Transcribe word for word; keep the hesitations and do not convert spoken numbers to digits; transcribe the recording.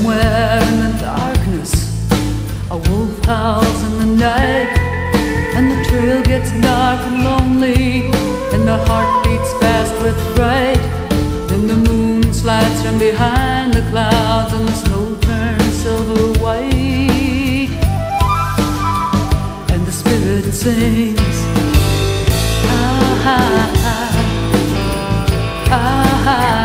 somewhere in the darkness, a wolf howls in the night, and the trail gets dark and lonely, and the heart beats fast with fright. Then the moon slides from behind the clouds, and the snow turns silver white, and the spirit sings. Ah, ah, ah, ah, ah.